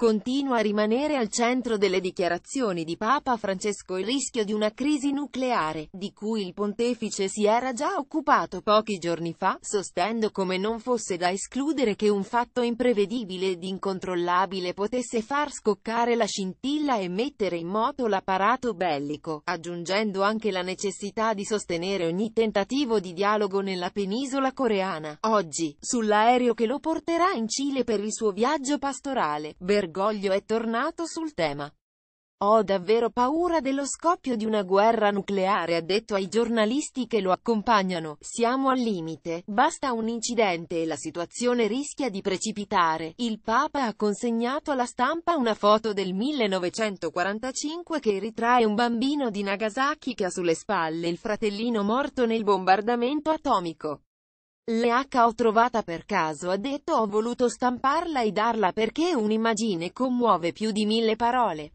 Continua a rimanere al centro delle dichiarazioni di Papa Francesco il rischio di una crisi nucleare, di cui il pontefice si era già occupato pochi giorni fa, sostenendo come non fosse da escludere che un fatto imprevedibile ed incontrollabile potesse far scoccare la scintilla e mettere in moto l'apparato bellico, aggiungendo anche la necessità di sostenere ogni tentativo di dialogo nella penisola coreana. Oggi, sull'aereo che lo porterà in Cile per il suo viaggio pastorale, Bergoglio è tornato sul tema. Ho davvero paura dello scoppio di una guerra nucleare, ha detto ai giornalisti che lo accompagnano. Siamo al limite, basta un incidente e la situazione rischia di precipitare. Il Papa ha consegnato alla stampa una foto del 1945 che ritrae un bambino di Nagasaki che ha sulle spalle il fratellino morto nel bombardamento atomico. L'ho trovata per caso, ha detto, ho voluto stamparla e darla perché un'immagine commuove più di 1000 parole.